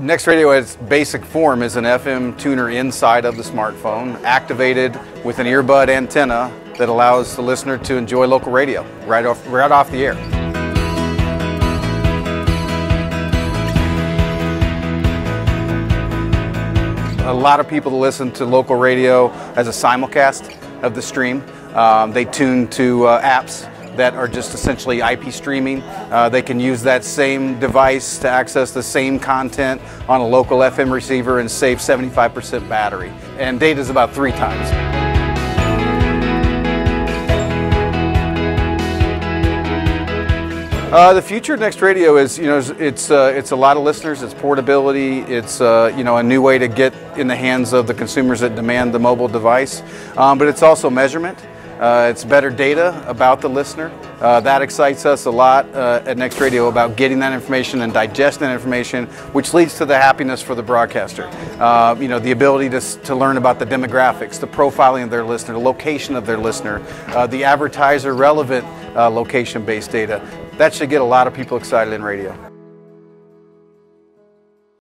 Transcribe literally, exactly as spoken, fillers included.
Next Radio, at its basic form, is an F M tuner inside of the smartphone, activated with an earbud antenna that allows the listener to enjoy local radio right off, right off the air. A lot of people listen to local radio as a simulcast of the stream. Um, they tune to uh, apps that are just essentially I P streaming. Uh, they can use that same device to access the same content on a local F M receiver and save seventy-five percent battery. And data is about three times. Uh, the future of Next Radio is, you know, it's uh, it's a lot of listeners. It's portability. It's uh, you know, a new way to get in the hands of the consumers that demand the mobile device. Um, but it's also measurement. Uh, it's better data about the listener. Uh, that excites us a lot uh, at Next Radio about getting that information and digesting that information, which leads to the happiness for the broadcaster. Uh, you know, the ability to to learn about the demographics, the profiling of their listener, the location of their listener, uh, the advertiser relevant uh, location-based data. That should get a lot of people excited in radio.